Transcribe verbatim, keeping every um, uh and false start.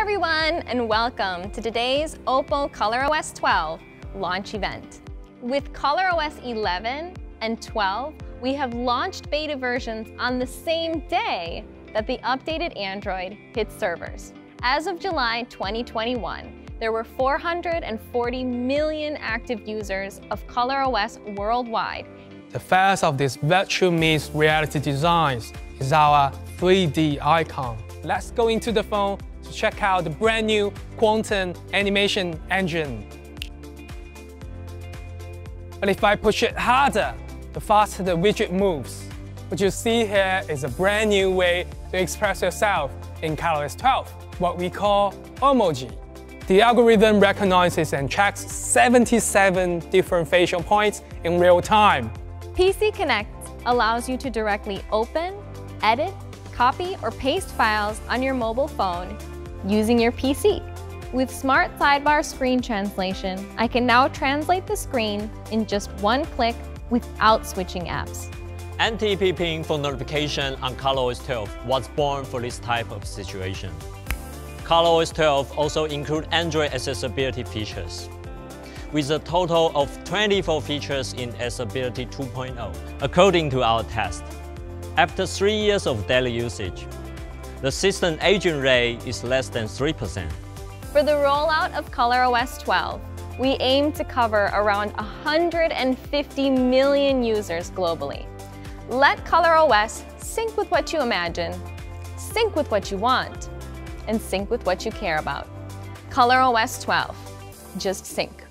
everyone and welcome to today's OPPO ColorOS twelve launch event. With ColorOS eleven and twelve, we have launched beta versions on the same day that the updated Android hits servers. As of July twenty twenty-one, there were four hundred forty million active users of ColorOS worldwide. The first of these virtual mixed reality designs is our three D icon. Let's go into the phone to check out the brand new Quantum Animation Engine. But if I push it harder, the faster the widget moves. What you see here is a brand new way to express yourself in ColorOS twelve. What we call Omoji. The algorithm recognizes and tracks seventy-seven different facial points in real time. P C Connect allows you to directly open, edit, copy or paste files on your mobile phone using your P C. With Smart Sidebar Screen Translation, I can now translate the screen in just one click without switching apps. N T P ping for notification on ColorOS twelve was born for this type of situation. ColorOS twelve also includes Android accessibility features, with a total of twenty-four features in Accessibility two point oh, according to our test. After three years of daily usage, the system aging rate is less than three percent. For the rollout of ColorOS twelve, we aim to cover around one hundred fifty million users globally. Let ColorOS sync with what you imagine, sync with what you want, and sync with what you care about. ColorOS twelve, just sync.